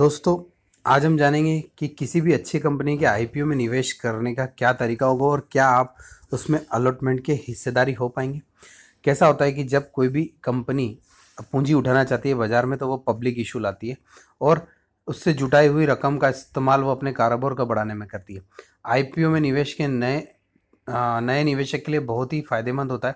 दोस्तों आज हम जानेंगे कि किसी भी अच्छी कंपनी के आईपीओ में निवेश करने का क्या तरीका होगा और क्या आप उसमें अलॉटमेंट के हिस्सेदारी हो पाएंगे। कैसा होता है कि जब कोई भी कंपनी पूंजी उठाना चाहती है बाज़ार में तो वो पब्लिक इशू लाती है और उससे जुटाई हुई रकम का इस्तेमाल वो अपने कारोबार को बढ़ाने में करती है। आईपीओ में निवेश के नए निवेशक के लिए बहुत ही फ़ायदेमंद होता है।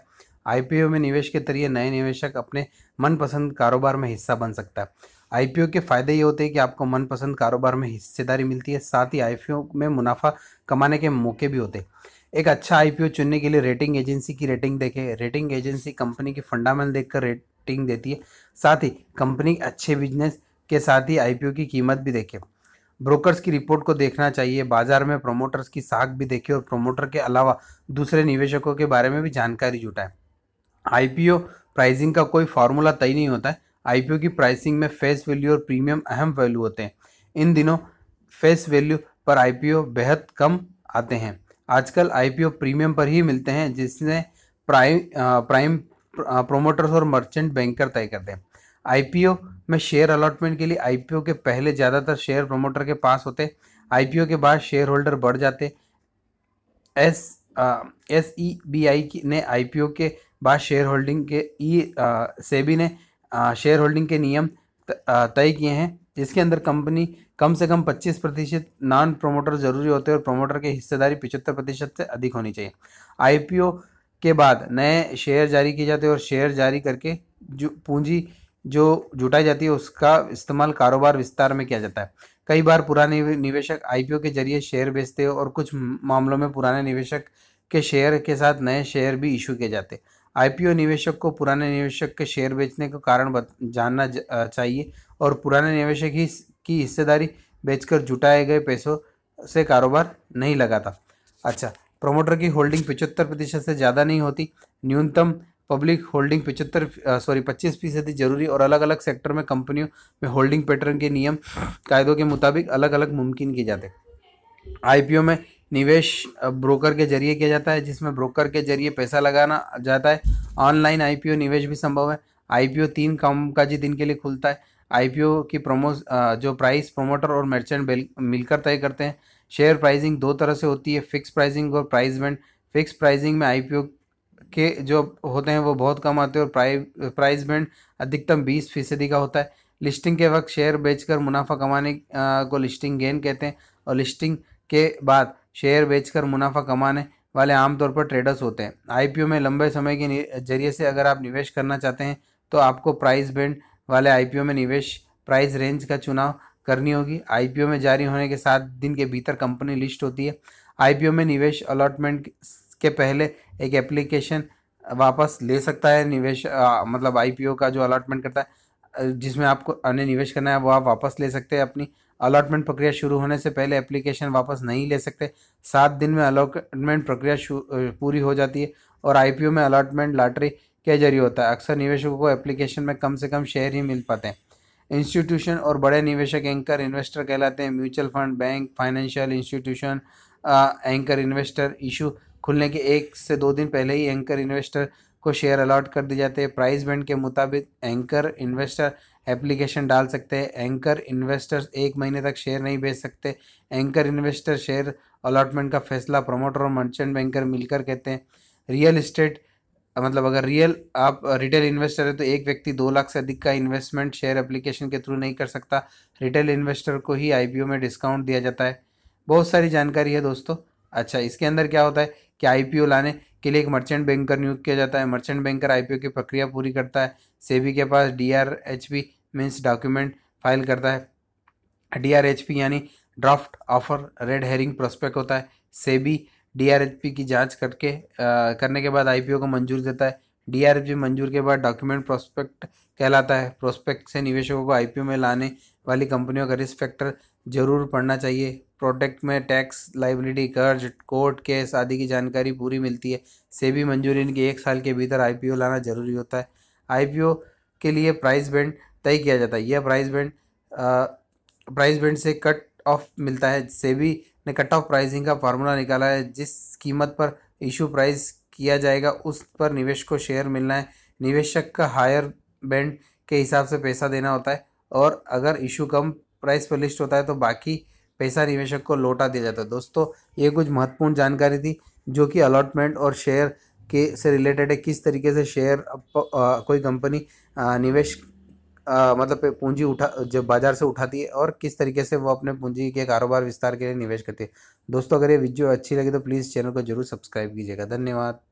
आईपीओ में निवेश के जरिए नए निवेशक अपने मनपसंद कारोबार में हिस्सा बन सकता है। आईपीओ के फ़ायदे ये होते हैं कि आपको मनपसंद कारोबार में हिस्सेदारी मिलती है, साथ ही आईपीओ में मुनाफा कमाने के मौके भी होते हैं। एक अच्छा आईपीओ चुनने के लिए रेटिंग एजेंसी की रेटिंग देखें। रेटिंग एजेंसी कंपनी की फंडामेंटल देखकर रेटिंग देती है, साथ ही कंपनी अच्छे बिजनेस के साथ ही आईपीओ की कीमत भी देखें। ब्रोकर्स की रिपोर्ट को देखना चाहिए। बाजार में प्रोमोटर्स की साख भी देखें और प्रोमोटर के अलावा दूसरे निवेशकों के बारे में भी जानकारी जुटाएं। आईपीओ प्राइसिंग का कोई फार्मूला तय नहीं होता है। आईपीओ की प्राइसिंग में फेस वैल्यू और प्रीमियम अहम वैल्यू होते हैं। इन दिनों फेस वैल्यू पर आईपीओ बेहद कम आते हैं। आजकल आईपीओ प्रीमियम पर ही मिलते हैं, जिसने प्राइम प्रोमोटर्स और मर्चेंट बैंकर तय करते हैं। आईपीओ में शेयर अलॉटमेंट के लिए आईपीओ के पहले ज़्यादातर शेयर प्रोमोटर के पास होते। आईपीओ के बाद शेयर होल्डर बढ़ जाते। SEBI ने आईपीओ के बाद शेयर होल्डिंग के सेबी ने शेयर होल्डिंग के नियम तय किए हैं, जिसके अंदर कंपनी कम से कम 25% नॉन प्रोमोटर जरूरी होते हैं और प्रोमोटर की हिस्सेदारी 75% से अधिक होनी चाहिए। आईपीओ के बाद नए शेयर जारी किए जाते हैं और शेयर जारी करके जो पूंजी जो जुटाई जाती है उसका इस्तेमाल कारोबार विस्तार में किया जाता है। कई बार पुराने निवेशक आईपीओ के जरिए शेयर बेचते हैं और कुछ मामलों में पुराने निवेशक के शेयर के साथ नए शेयर भी इशू किए जाते हैं। आईपीओ निवेशक को पुराने निवेशक के शेयर बेचने का कारण जानना चाहिए और पुराने निवेशक ही की हिस्सेदारी बेचकर जुटाए गए पैसों से कारोबार नहीं लगाता। अच्छा, प्रोमोटर की होल्डिंग 75% से ज़्यादा नहीं होती। न्यूनतम पब्लिक होल्डिंग 25% जरूरी और अलग अलग सेक्टर में कंपनियों में होल्डिंग पैटर्न के नियम कायदों के मुताबिक अलग अलग मुमकिन किए जाते। आईपीओ में निवेश ब्रोकर के जरिए किया जाता है, जिसमें ब्रोकर के जरिए पैसा लगाना जाता है। ऑनलाइन आईपीओ निवेश भी संभव है। आईपीओ 3 कामकाजी दिन के लिए खुलता है। आईपीओ की प्राइस प्रोमोटर और मर्चेंट मिलकर तय करते हैं। शेयर प्राइसिंग दो तरह से होती है, फिक्स प्राइसिंग और प्राइस बैंड। फिक्स प्राइसिंग में आईपीओ के जो होते हैं वो बहुत कम आते हैं और प्राइस बैंड अधिकतम 20% का होता है। लिस्टिंग के वक्त शेयर बेचकर मुनाफा कमाने को लिस्टिंग गेन कहते हैं और लिस्टिंग के बाद शेयर बेचकर मुनाफा कमाने वाले आमतौर पर ट्रेडर्स होते हैं। आईपीओ में लंबे समय के जरिए से अगर आप निवेश करना चाहते हैं तो आपको प्राइस बैंड वाले आईपीओ में निवेश प्राइस रेंज का चुनाव करनी होगी। आईपीओ में जारी होने के 7 दिन के भीतर कंपनी लिस्ट होती है। आईपीओ में निवेश अलॉटमेंट के पहले एक एप्लीकेशन वापस ले सकता है निवेश मतलब आईपीओ का जो अलॉटमेंट करता है जिसमें आपको अन्य निवेश करना है वो आप वापस ले सकते हैं। अपनी अलॉटमेंट प्रक्रिया शुरू होने से पहले एप्लीकेशन वापस नहीं ले सकते। 7 दिन में अलॉटमेंट प्रक्रिया पूरी हो जाती है और आईपीओ में अलॉटमेंट लॉटरी के जरिए होता है। अक्सर निवेशकों को एप्लीकेशन में कम से कम शेयर ही मिल पाते हैं। इंस्टीट्यूशन और बड़े निवेशक एंकर इन्वेस्टर कहलाते हैं। Mutual fund, bank, financial institution anchor investor issue खुलने के 1 से 2 दिन पहले ही एंकर इन्वेस्टर को शेयर अलॉट कर दिए जाते हैं। प्राइस बैंड के मुताबिक एंकर इन्वेस्टर एप्लीकेशन डाल सकते हैं। एंकर इन्वेस्टर्स 1 महीने तक शेयर नहीं बेच सकते। एंकर इन्वेस्टर शेयर अलॉटमेंट का फैसला प्रोमोटर और मर्चेंट बैंकर मिलकर कहते हैं। रियल इस्टेट मतलब अगर आप रिटेल इन्वेस्टर है तो एक व्यक्ति 2 लाख से अधिक का इन्वेस्टमेंट शेयर एप्लीकेशन के थ्रू नहीं कर सकता। रिटेल इन्वेस्टर को ही आईपीओ में डिस्काउंट दिया जाता है। बहुत सारी जानकारी है दोस्तों। अच्छा, इसके अंदर क्या होता है कि आईपीओ लाने के लिए एक मर्चेंट बैंकर नियुक्त किया जाता है। मर्चेंट बैंकर आईपीओ की प्रक्रिया पूरी करता है। सेबी के पास DRHP मीन्स डॉक्यूमेंट फाइल करता है। DRHP यानी draft offer red herring prospect होता है। सेबी DRHP की जांच करने के बाद आईपीओ को मंजूर देता है। DRHP मंजूर के बाद डॉक्यूमेंट प्रोस्पेक्ट कहलाता है। प्रोस्पेक्ट से निवेशकों को आईपीओ में लाने वाली कंपनियों का रिस्क फैक्टर जरूर पढ़ना चाहिए। प्रोडक्ट में टैक्स, लाइबिलिटी, कर्ज, कोर्ट केस आदि की जानकारी पूरी मिलती है। सेबी मंजूरी इनके 1 साल के भीतर आईपीओ लाना जरूरी होता है। आईपीओ के लिए प्राइस बैंड तय किया जाता है। यह प्राइस बैंड से कट ऑफ मिलता है। सेबी ने कट ऑफ प्राइसिंग का फार्मूला निकाला है। जिस कीमत पर इशू प्राइस किया जाएगा उस पर निवेश को शेयर मिलना है। निवेशक का हायर बैंड के हिसाब से पैसा देना होता है और अगर इशू कम प्राइस पर लिस्ट होता है तो बाकी पैसा निवेशक को लौटा दिया जाता है। दोस्तों ये कुछ महत्वपूर्ण जानकारी थी जो कि अलॉटमेंट और शेयर के से रिलेटेड है, किस तरीके से शेयर कोई कंपनी निवेश मतलब पूंजी उठा जब बाजार से उठाती है और किस तरीके से वो अपने पूंजी के कारोबार विस्तार के लिए निवेश करती है। दोस्तों अगर ये वीडियो अच्छी लगी तो प्लीज़ चैनल को जरूर सब्सक्राइब कीजिएगा। धन्यवाद।